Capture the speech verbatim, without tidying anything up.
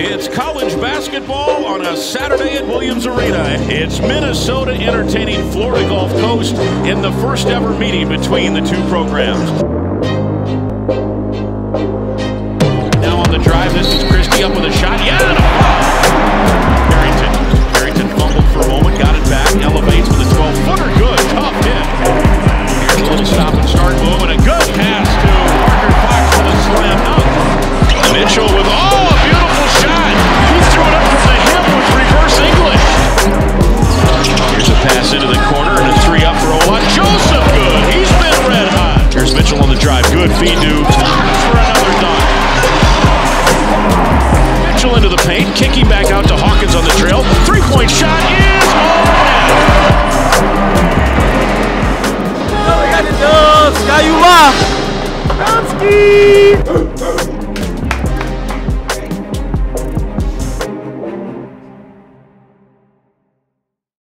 It's college basketball on a Saturday at Williams Arena. It's Minnesota entertaining Florida Gulf Coast in the first ever meeting between the two programs. Now on the drive, this is Christie up with a shot. Yeah, and a foul. Harrington. Harrington fumbled for a moment, got it back, elevates with a twelve-footer. Good, tough hit. Here's a little stop and start move, and a good pass to Parker Fox with a slam dunk. Mitchell with all. Mitchell on the drive, good feed to Thomas for another dunk. Mitchell into the paint, kicking back out to Hawkins on the trail. Three-point shot is all in.